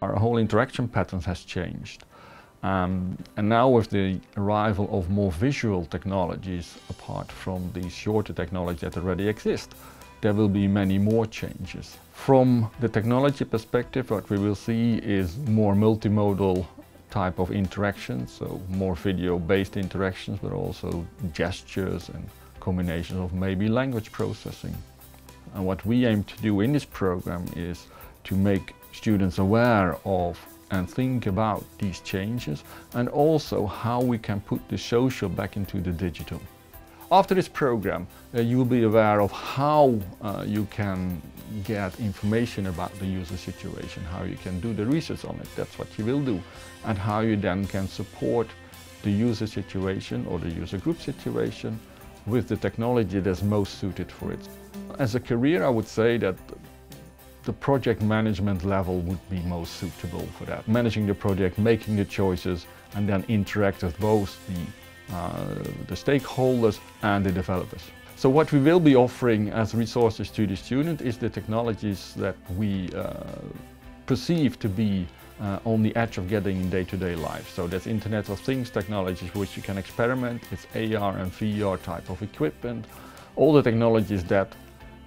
Our whole interaction pattern has changed. And now with the arrival of more visual technologies, apart from the shorter technology that already exist, there will be many more changes. From the technology perspective, what we will see is more multimodal type of interactions, so more video-based interactions, but also gestures and combinations of maybe language processing. And what we aim to do in this program is to make students aware of and think about these changes, and also how we can put the social back into the digital. After this program, you will be aware of how you can get information about the user situation, how you can do the research on it, that's what you will do, and how you then can support the user situation or the user group situation with the technology that's most suited for it. As a career, I would say that the project management level would be most suitable for that. Managing the project, making the choices, and then interact with both the stakeholders and the developers. So what we will be offering as resources to the student is the technologies that we perceive to be on the edge of getting in day-to-day life. So that's Internet of Things technologies which you can experiment, it's AR and VR type of equipment, all the technologies that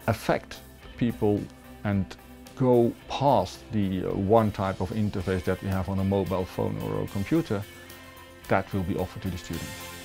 affect people and go past the one type of interface that we have on a mobile phone or a computer, that will be offered to the students.